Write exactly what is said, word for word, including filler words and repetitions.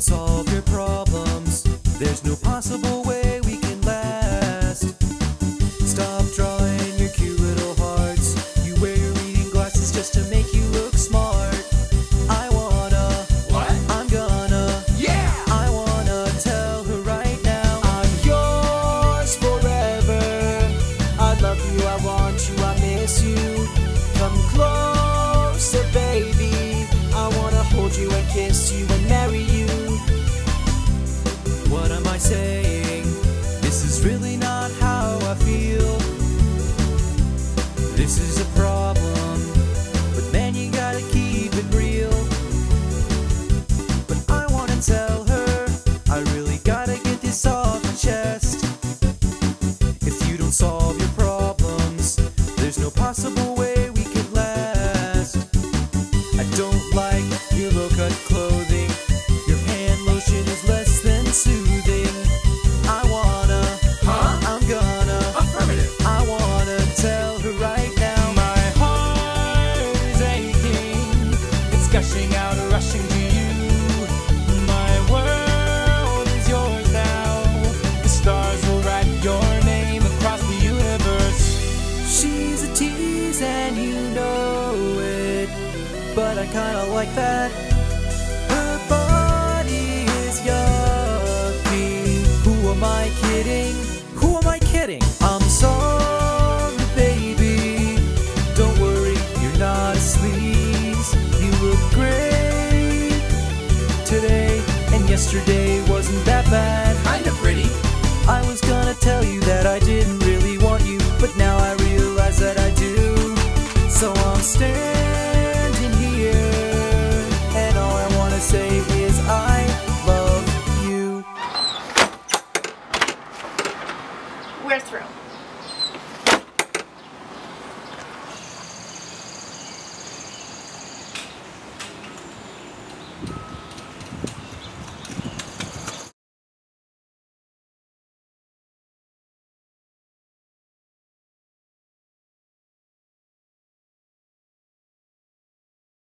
don't solve your problems, there's no possible way we can last. Stop drawing your cute little hearts. You wear your reading glasses just to make you look smart. I wanna, what? I'm gonna, yeah! I wanna tell her right now, I'm yours forever. I love you, I want you, I miss you. Come closer, baby. I wanna hold you and kiss you and marry you. What am I saying? This is really not how I feel. This is a problem, but man, you gotta keep it real. But I wanna tell her, I really gotta get this off my chest. If you don't solve your problems, there's no possible way we could last. I don't like your low-cut clothing. Your hand lotion is less than soothing. I wanna, huh? I'm gonna, affirmative. I wanna tell her right now. My heart is aching. It's gushing out, rushing to you. My world is yours now. The stars will write your name across the universe. She's a tease and you know it, but I kinda like that. Her body is yucky. Who am I kidding? Who am I kidding? I'm sorry, baby. Don't worry, you're not a sleaze. You look great today, and yesterday wasn't that bad. Kinda pretty. I was gonna tell you that I didn't really want you, but now I realize that I do. So I'm staying.